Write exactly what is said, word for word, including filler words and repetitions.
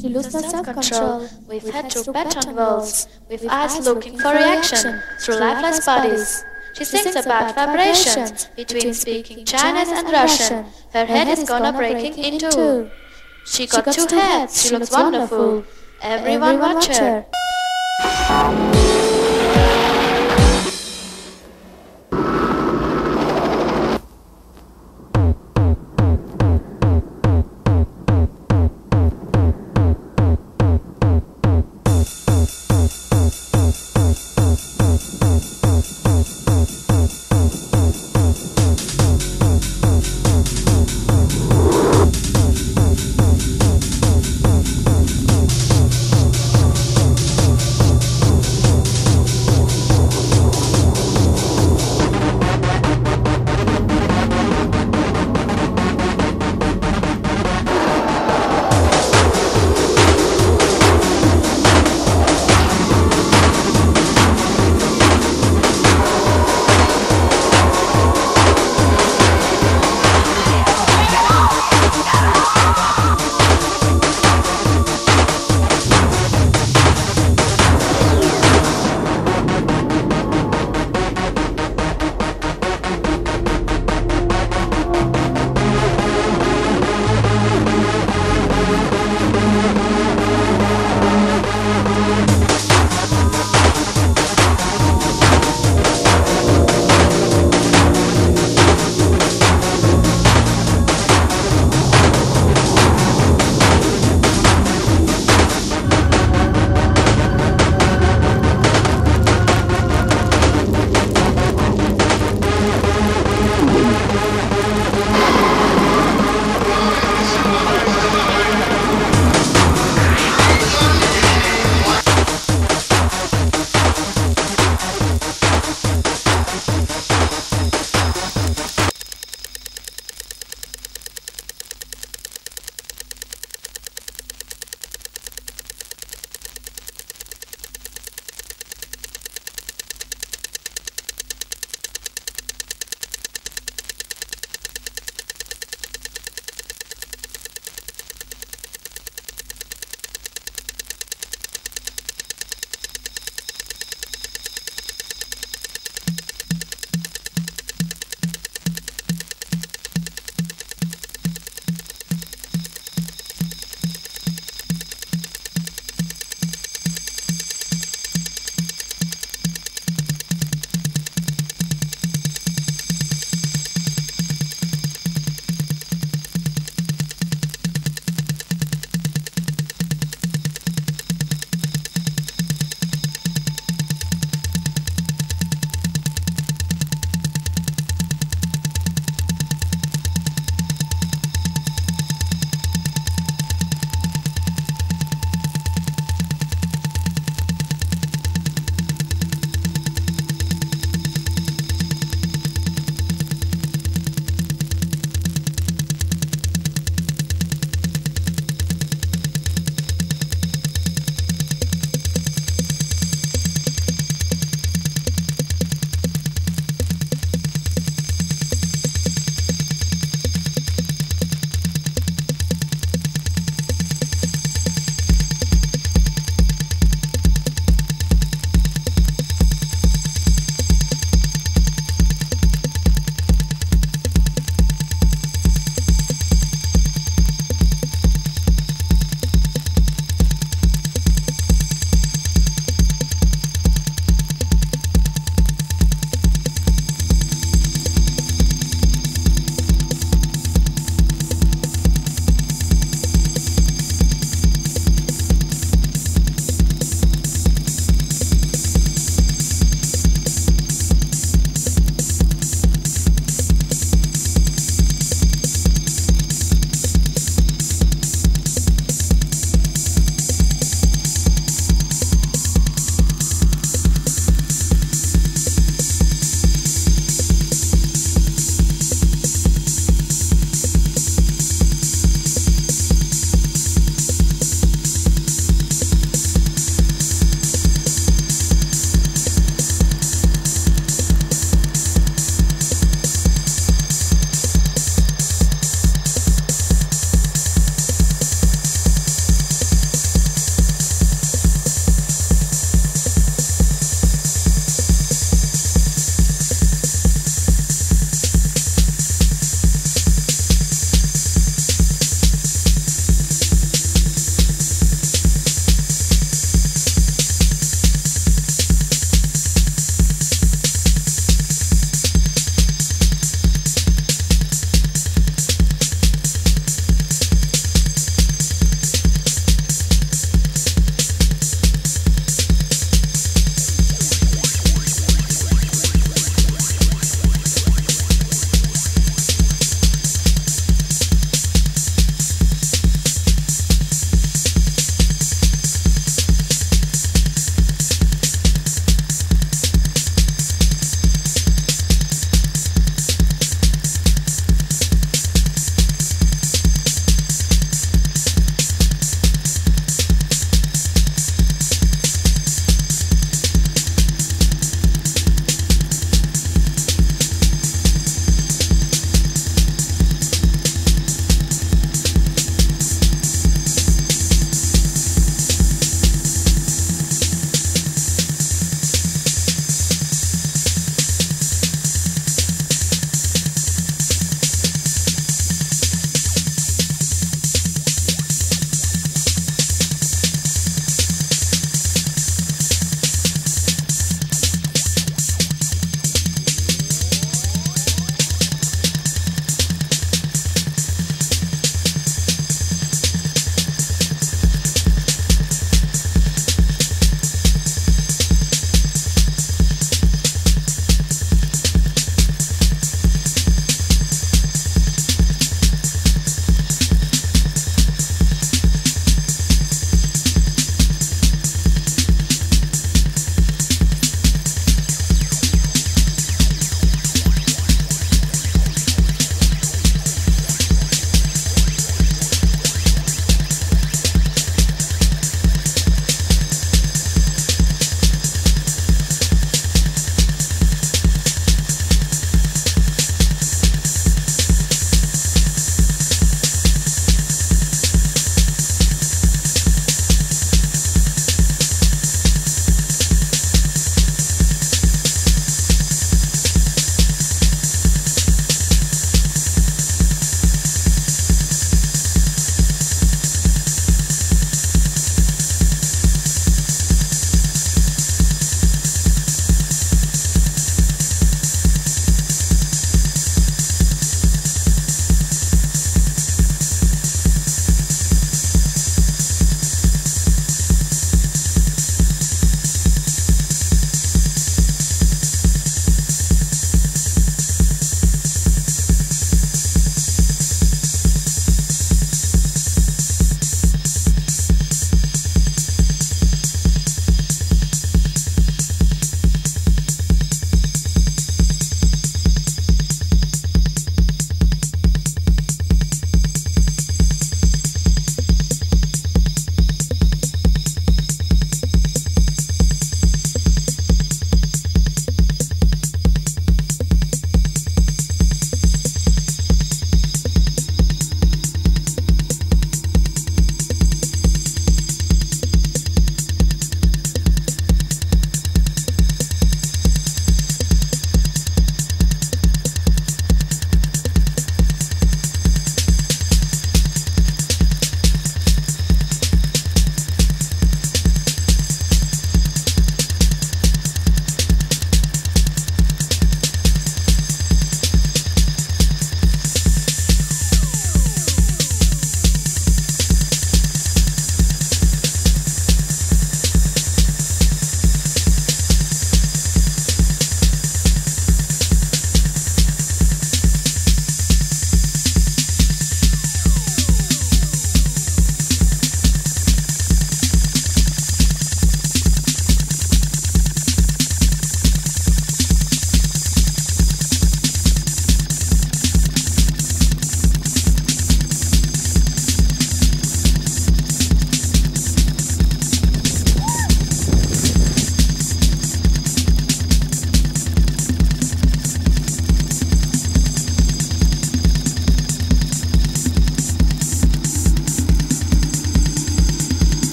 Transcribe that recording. She lost her self-control. We've had through pattern worlds, with eyes looking for reaction through lifeless bodies. She thinks about vibrations between speaking Chinese and Russian. Her head is gonna breaking in two. She got two heads. She looks wonderful. Everyone watch her.